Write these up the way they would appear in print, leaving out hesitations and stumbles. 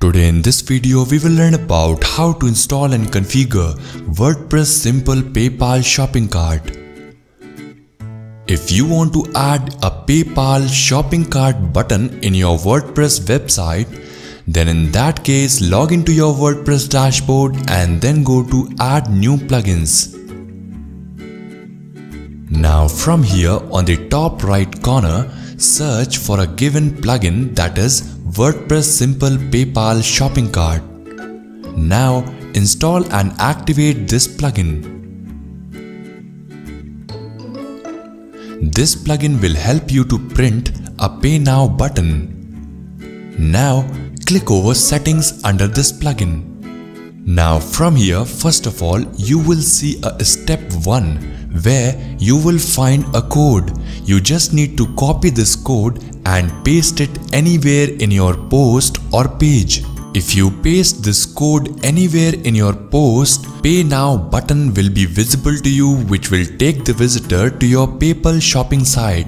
Today in this video, we will learn about how to install and configure WordPress Simple PayPal Shopping Cart. If you want to add a PayPal Shopping Cart button in your WordPress website, then in that case, log into your WordPress dashboard and then go to Add New Plugins. Now from here, on the top right corner, search for a given plugin, that is WordPress Simple PayPal Shopping Cart. Now install and activate this plugin. This plugin will help you to print a Pay Now button. Now click over Settings under this plugin. Now from here, first of all, you will see a step 1 where you will find a code. You just need to copy this code and paste it anywhere in your post or page. If you paste this code anywhere in your post, Pay Now button will be visible to you, which will take the visitor to your PayPal shopping site.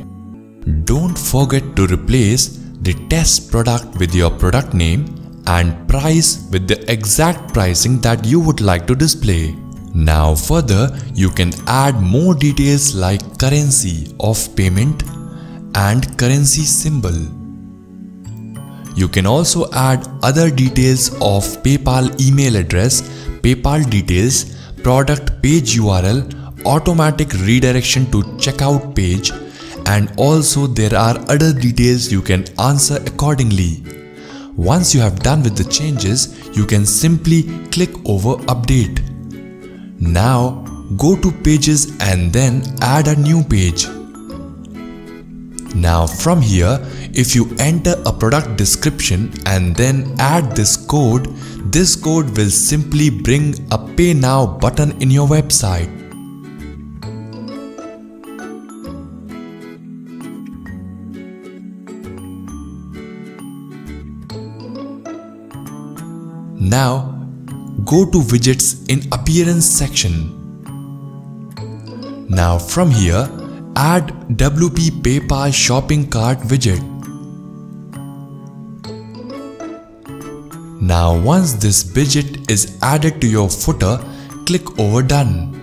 Don't forget to replace the test product with your product name and price with the exact pricing that you would like to display. Now further, you can add more details like currency of payment and currency symbol. You can also add other details of PayPal email address, PayPal details, product page URL, automatic redirection to checkout page, and also there are other details you can answer accordingly. Once you have done with the changes, you can simply click over Update. Now go to Pages and then add a new page. Now from here, if you enter a product description and then add this code will simply bring a Pay Now button in your website. Now go to Widgets in Appearance section. Now from here, add WP PayPal Shopping Cart widget. Now once this widget is added to your footer, click over Done.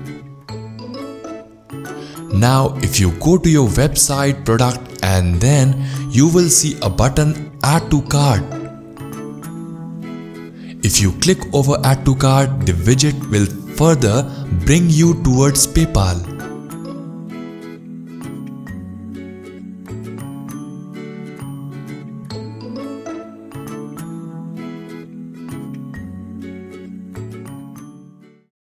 Now if you go to your website product and then you will see a button Add to Cart. If you click over Add to Cart, the widget will further bring you towards PayPal.